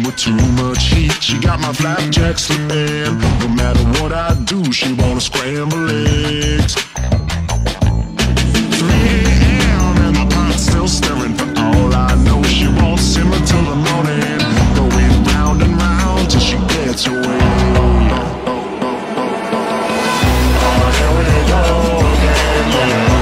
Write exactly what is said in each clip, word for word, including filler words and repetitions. woman with too much heat. She got my flapjack slipping. No matter what I do, she wanna scramble eggs. three A M and my pot's still stirring. For all I know, she won't simmer till the morning, going round and round till she gets away. Oh, oh, oh, oh, oh. Oh, here we go again, yeah.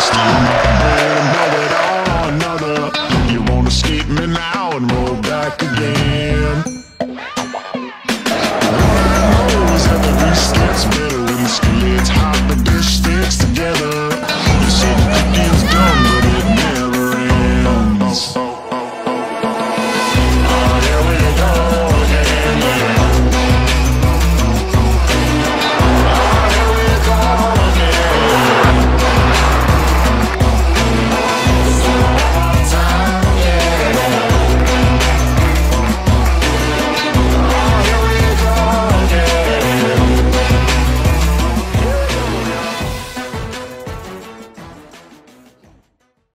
Stop.